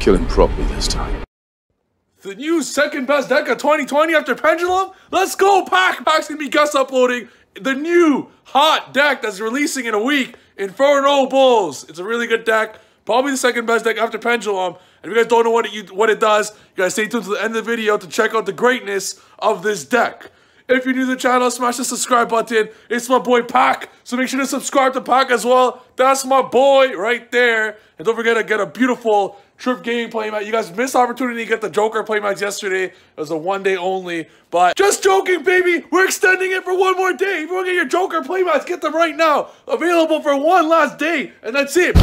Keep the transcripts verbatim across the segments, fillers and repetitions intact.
Kill him properly this time. The new second best deck of twenty twenty after Pendulum? Let's go, Pak! Pak's gonna be guest uploading the new hot deck that's releasing in a week, Infernobles. It's a really good deck. Probably the second best deck after Pendulum. And if you guys don't know what it, you, what it does, you guys stay tuned to the end of the video to check out the greatness of this deck. If you're new to the channel, smash the subscribe button. It's my boy Pak, so make sure to subscribe to Pak as well. That's my boy right there. And don't forget to get a beautiful Trif Gaming playmat. You guys missed the opportunity to get the Joker playmats yesterday. It was a one day only, but just joking, baby. We're extending it for one more day. If you want to get your Joker playmats, get them right now. Available for one last day, and that's it.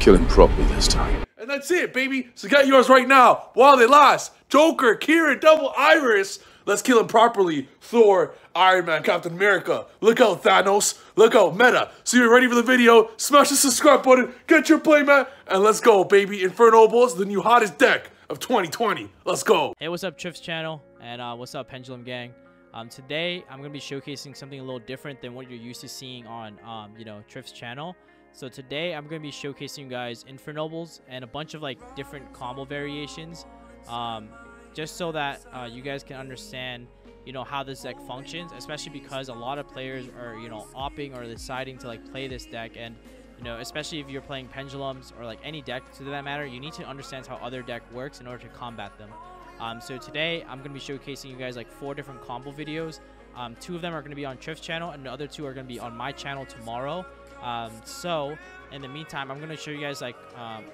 Kill him properly this time. And that's it, baby. So get yours right now while they last. Joker, Kira, Double Iris. Let's kill him properly. Thor, Iron Man, Captain America. Look out, Thanos. Look out, Meta. So you're ready for the video. Smash the subscribe button. Get your playmat. And let's go, baby. Infernobles, the new hottest deck of twenty twenty. Let's go. Hey, what's up, Trif's channel? And uh, what's up, Pendulum Gang? Um, today, I'm going to be showcasing something a little different than what you're used to seeing on, um, you know, Trif's channel. So today I'm going to be showcasing you guys Infernobles and a bunch of like different combo variations, um, just so that uh, you guys can understand, you know, how this deck functions, especially because a lot of players are, you know, opting or deciding to like play this deck. And, you know, especially if you're playing Pendulums or like any deck to that matter, you need to understand how other deck works in order to combat them. Um, so today I'm going to be showcasing you guys like four different combo videos. Um, two of them are going to be on Trif's channel and the other two are going to be on my channel tomorrow. Um, so in the meantime, I'm going to show you guys like, um,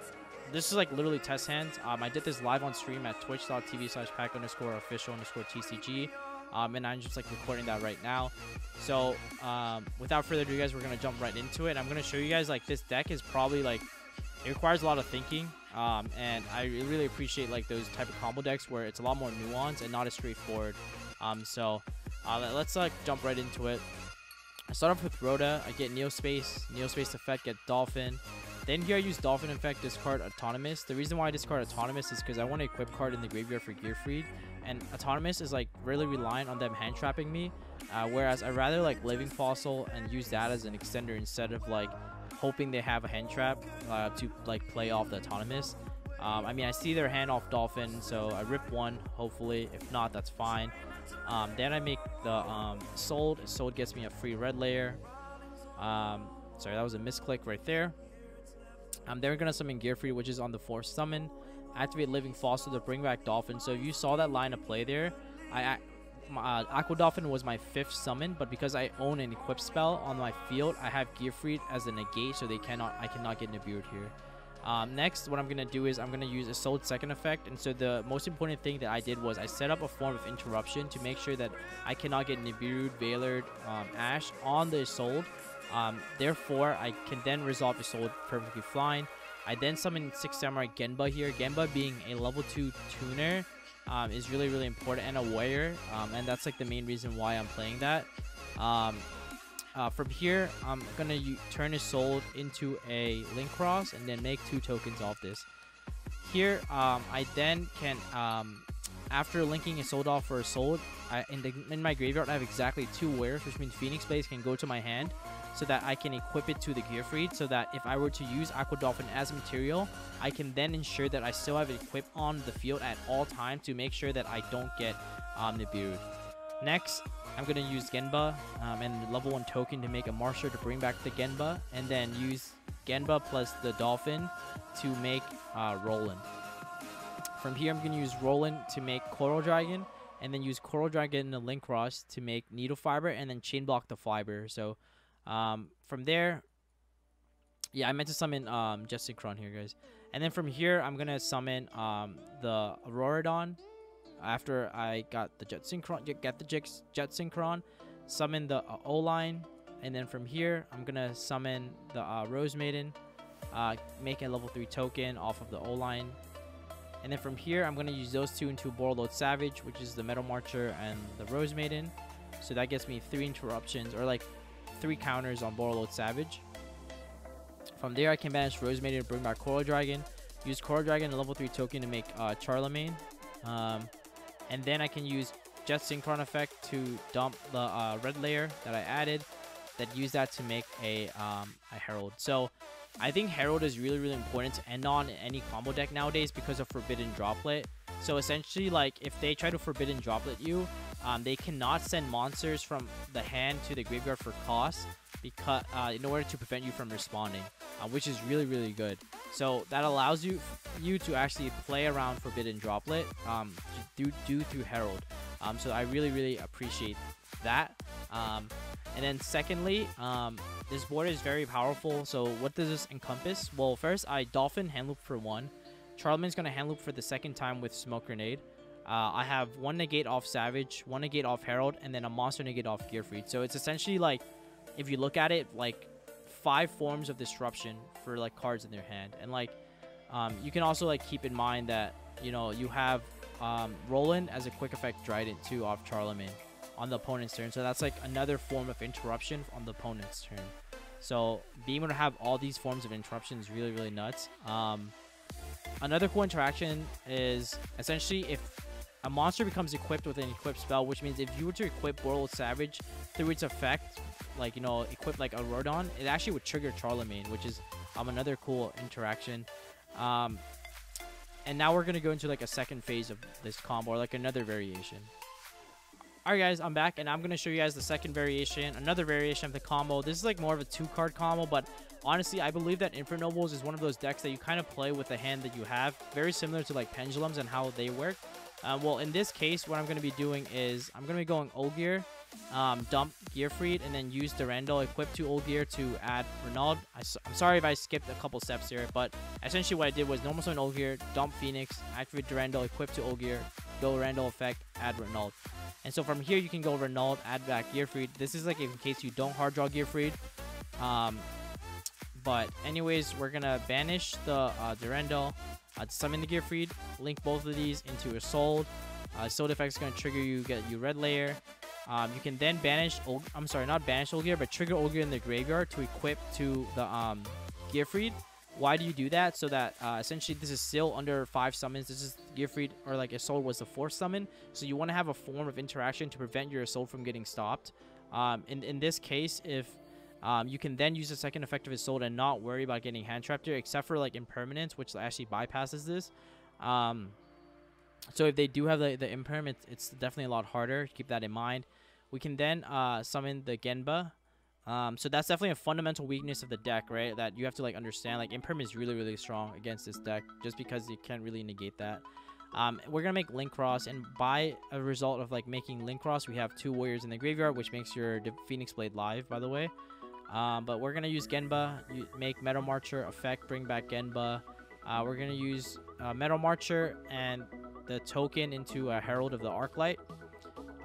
this is like literally test hands. Um, I did this live on stream at twitch.tv slash pack underscore official underscore TCG. Um, and I'm just like recording that right now. So, um, without further ado, guys, we're going to jump right into it. I'm going to show you guys like this deck is probably like, it requires a lot of thinking. Um, and I really appreciate like those type of combo decks where it's a lot more nuanced and not as straightforward. Um, so, uh, let's like jump right into it. I start off with Rhoda. I get Neospace, Neospace effect, get Dolphin. Then here I use Dolphin effect, discard Autonomous. The reason why I discard Autonomous is because I want to equip card in the graveyard for Gearfried. And Autonomous is like really reliant on them hand trapping me. Uh, whereas I rather like Living Fossil and use that as an extender instead of like hoping they have a hand trap uh, to like play off the Autonomous. Um, I mean, I see their hand off Dolphin, so I rip one, hopefully. If not, that's fine. Um, then I make the um, Sold. Sold gets me a free red layer. Um, sorry, that was a misclick right there. Um, then we're going to summon Gearfried, which is on the fourth summon. Activate Living Fossil to bring back Dolphin. So if you saw that line of play there, I, I, uh, Aqua Dolphin was my fifth summon, but because I own an equip spell on my field, I have Gearfried as a negate, so they cannot, I cannot get Nibiru here. Um, next, what I'm going to do is I'm going to use Assault second effect. And so the most important thing that I did was I set up a form of interruption to make sure that I cannot get Nibiru, Veiled, um, Ash on the Assault. Um, therefore, I can then resolve Assault perfectly fine. I then summon six Samurai Genba here. Genba being a level two tuner um, is really, really important, and a warrior. Um, and that's like the main reason why I'm playing that. Um, Uh, from here, I'm going to turn his Soul into a Link Cross and then make two tokens off this. Here, um, I then can, um, after linking his Soul off for a Soul, I, in, the, in my graveyard, I have exactly two Warriors, which means Phoenix Blades can go to my hand so that I can equip it to the Gearfried, so that if I were to use Aqua Dolphin as material, I can then ensure that I still have it equipped on the field at all times to make sure that I don't get um, Nibiru. Next, I'm going to use Genba um, and level one token to make a Martyr to bring back the Genba, and then use Genba plus the Dolphin to make uh, Roland. From here, I'm going to use Roland to make Coral Dragon, and then use Coral Dragon and the Link Cross to make Needle Fiber, and then chain block the Fiber. So um, from there, yeah, I meant to summon um, Jet Synchron here, guys. And then from here, I'm going to summon um, the Auroradon. After I got the Jet Synchron, get the Jet Synchron, summon the uh, O-line, and then from here, I'm going to summon the uh, Rose Maiden, uh, make a level three token off of the O-line. And then from here, I'm going to use those two into Borreload Savage, which is the Metal Marcher and the Rose Maiden. So that gets me three interruptions, or like three counters on Borreload Savage. From there, I can banish Rose Maiden to bring back Coral Dragon, use Coral Dragon and level three token to make uh, Charlemagne. Um, And then I can use Jet Synchron effect to dump the uh, red layer that I added, that used that to make a, um, a Herald. So I think Herald is really, really important to end on in any combo deck nowadays because of Forbidden Droplet. So essentially, like, if they try to Forbidden Droplet you, um, they cannot send monsters from the hand to the graveyard for cost because uh, in order to prevent you from responding, uh, which is really, really good. So that allows you you to actually play around Forbidden Droplet um, due, due to Herald. Um, so I really, really appreciate that. Um, and then secondly, um, this board is very powerful. So what does this encompass? Well, first, I Dolphin hand loop for one. Charlemagne's going to hand loop for the second time with Smoke Grenade. Uh, I have one negate off Savage, one negate off Herald, and then a monster negate off Gearfried. So it's essentially like, if you look at it, like five forms of disruption for like cards in their hand. And like, um, you can also like keep in mind that, you know, you have um, Roland as a quick effect Dryden too off Charlemagne on the opponent's turn. So that's like another form of interruption on the opponent's turn. So being able to have all these forms of interruption is really, really nuts. Um, Another cool interaction is essentially if a monster becomes equipped with an equipped spell, which means if you were to equip Borreload Savage through its effect, like, you know, equip like a Rodan, it actually would trigger Charlemagne, which is um, another cool interaction. Um, and now we're going to go into like a second phase of this combo, or like another variation. Alright guys, I'm back and I'm going to show you guys the second variation, another variation of the combo. This is like more of a two card combo, but honestly, I believe that Infernobles is one of those decks that you kind of play with the hand that you have, very similar to like Pendulums and how they work. Uh, well, in this case, what I'm going to be doing is I'm going to be going Ogier, um, dump Gearfried, and then use Durendal, equip to Ogier to add Renaud. I, I'm sorry if I skipped a couple steps here, but essentially what I did was normal summon Ogier, dump Phoenix, activate Durendal, equip to Ogier, go Durendal effect, add Renaud. And so from here, you can go Renaud, add back Gearfried. This is like in case you don't hard draw Gearfried. Um, but anyways, we're going to banish the uh, Durendal, uh, summon the Gearfried, link both of these into a Sold. Uh, Sold effect is going to trigger you, get you red layer. Um, you can then banish, o I'm sorry, not banish Ogier, but trigger Ogier in the graveyard to equip to the um, Gearfried. Why do you do that? So that uh, essentially this is still under five summons. This is Gearfried, or like Assault was the fourth summon. So you want to have a form of interaction to prevent your Assault from getting stopped. Um, in, in this case, if um, you can then use the second effect of Assault and not worry about getting hand trapped here, except for like Impermanence, which actually bypasses this. Um, so if they do have the, the Impermanence, it's definitely a lot harder. Keep that in mind. We can then uh, summon the Genba. Um, so that's definitely a fundamental weakness of the deck, right? That you have to like understand. Like Imperm is really, really strong against this deck, just because you can't really negate that. Um, we're gonna make Link Cross, and by a result of like making Link Cross, we have two warriors in the graveyard, which makes your Phoenix Blade live, by the way. Um, but we're gonna use Genba. You make Metal Marcher effect, bring back Genba. Uh, we're gonna use uh, Metal Marcher and the token into a Herald of the Arclight.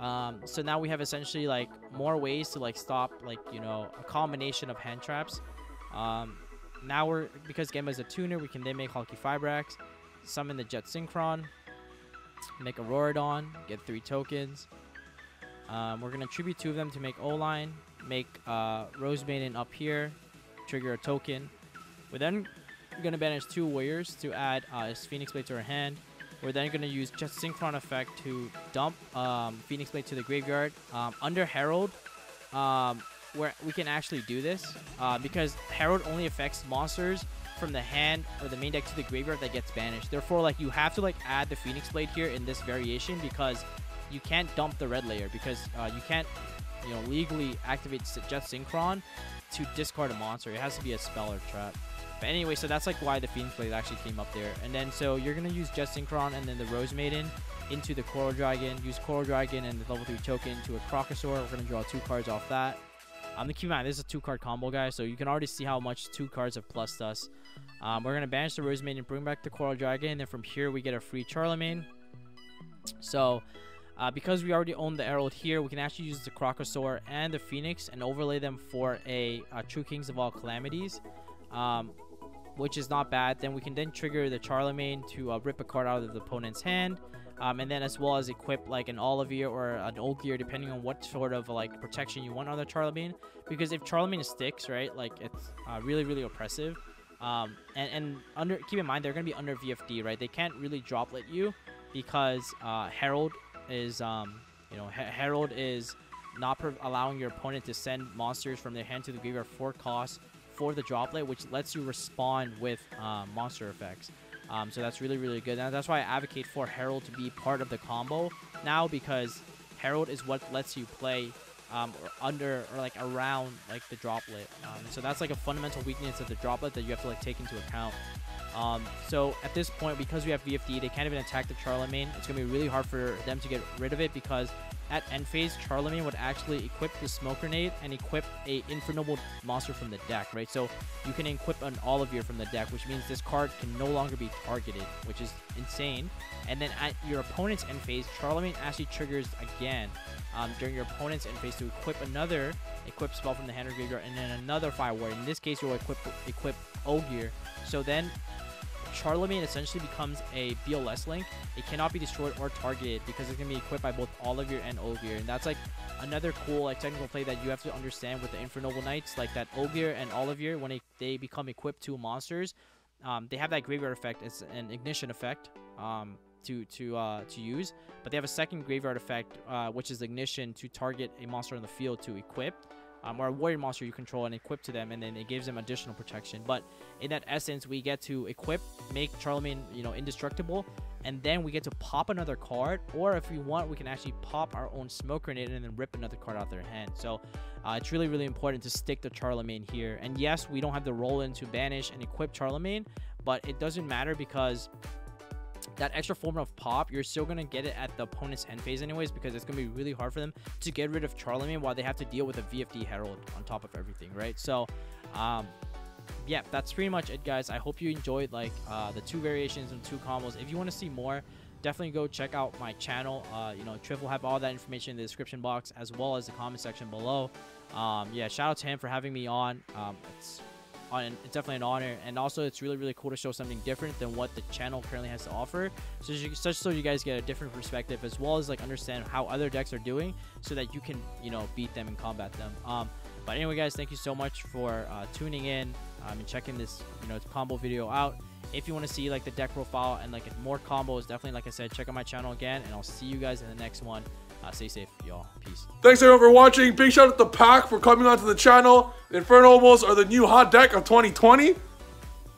Um, so now we have essentially like more ways to like stop like, you know, a combination of hand traps. Um, now we're, because Genba is a tuner, we can then make Hulky Fibrax, summon the Jet Synchron, make a Roradon, get three tokens. Um, we're going to tribute two of them to make O-line, make uh, Rose Maiden up here, trigger a token. We're then going to banish two warriors to add uh, his Phoenix Blade to our hand. We're then going to use Jet Synchron effect to dump um, Phoenix Blade to the graveyard. Um, under Herald, um, where we can actually do this uh, because Herald only affects monsters from the hand or the main deck to the graveyard that gets banished. Therefore, like you have to like add the Phoenix Blade here in this variation because you can't dump the red layer because uh, you can't, you know, legally activate Jet Synchron to discard a monster. It has to be a spell or trap. But anyway, so that's like why the Phoenix Blade actually came up there. And then so you're going to use Jet Synchron and then the Rose Maiden into the Coral Dragon. Use Coral Dragon and the level three token to a Crocosaur. We're going to draw two cards off that. Um, keep in mind, this is a two-card combo, guys. So you can already see how much two cards have plussed us. Um, we're going to banish the Rose Maiden, bring back the Coral Dragon. And then from here, we get a free Charlemagne. So uh, because we already own the Herald here, we can actually use the Crocosaur and the Phoenix and overlay them for a, a True Kings of All Calamities. Um... which is not bad. Then we can then trigger the Charlemagne to uh, rip a card out of the opponent's hand, um, and then as well as equip like an Olivier or an Ogier, depending on what sort of like protection you want on the Charlemagne. Because if Charlemagne sticks, right, like it's uh, really, really oppressive. Um, and, and under, keep in mind, they're going to be under V F D, right? They can't really droplet you because uh, Herald is um, You know, Her Herald is not allowing your opponent to send monsters from their hand to the graveyard for cost for the droplet, which lets you respond with uh, monster effects. Um, so that's really, really good. And that's why I advocate for Herald to be part of the combo now, because Herald is what lets you play um, or under or like around like the droplet. Um, so that's like a fundamental weakness of the droplet that you have to like take into account. Um, so at this point, because we have V F D, they can't even attack the Charlemagne. It's going to be really hard for them to get rid of it, because at end phase, Charlemagne would actually equip the Smoke Grenade and equip a Infernoble monster from the deck, right? So you can equip an Olivier from the deck, which means this card can no longer be targeted, which is insane. And then at your opponent's end phase, Charlemagne actually triggers again um, during your opponent's end phase to equip another equip spell from the hand or graveyard, and then another Fire Ward. In this case, you'll equip equip Ogier. So then Charlemagne essentially becomes a B L S link. It cannot be destroyed or targeted because it can be equipped by both Olivier and Ogier, and that's like another cool like technical play that you have to understand with the Infernoble Knights, like that Ogier and Olivier, when it, they become equipped to monsters, um, they have that graveyard effect. It's an ignition effect um, to to uh, to use, but they have a second graveyard effect, uh, which is ignition to target a monster on the field to equip. Um, or a warrior monster you control and equip to them, and then it gives them additional protection. But in that essence, we get to equip, make Charlemagne, you know, indestructible, and then we get to pop another card, or if we want, we can actually pop our own Smoke Grenade and then rip another card out of their hand. So uh, it's really, really important to stick to Charlemagne here. And yes, we don't have the Roland to banish and equip Charlemagne, but it doesn't matter, because that extra form of pop, you're still going to get it at the opponent's end phase anyways, because it's going to be really hard for them to get rid of Charlemagne while they have to deal with a V F D Herald on top of everything, right? So, um, yeah, that's pretty much it, guys. I hope you enjoyed, like, uh, the two variations and two combos. If you want to see more, definitely go check out my channel. Uh, you know, Trif will have all that information in the description box as well as the comment section below. Um, yeah, shout out to him for having me on. Um, it's... On, it's definitely an honor, and also it's really, really cool to show something different than what the channel currently has to offer, so you, such so you guys get a different perspective, as well as like understand how other decks are doing, so that you can, you know, beat them and combat them. Um but anyway, guys, thank you so much for uh tuning in um, and checking this, you know, combo video out. If you want to see like the deck profile and like more combos, definitely, like I said, check out my channel again, and I'll see you guys in the next one. Uh, stay safe, y'all. Peace. Thanks, everyone, for watching. Big shout out to Pak for coming onto the channel. The Infernobles are the new hot deck of twenty twenty.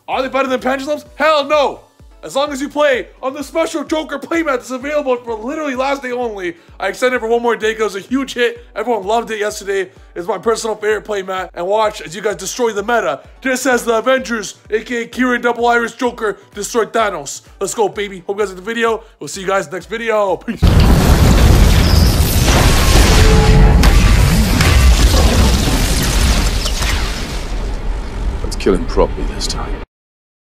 Are they better than Pendulums? Hell no! As long as you play on the special Joker playmat that's available for literally last day only. I extended it for one more day because it was a huge hit. Everyone loved it yesterday. It's my personal favorite playmat. And watch as you guys destroy the meta. Just as the Avengers, aka Kieran Double Iris Joker, destroyed Thanos. Let's go, baby. Hope you guys like the video. We'll see you guys in the next video. Peace. Kill him properly this time.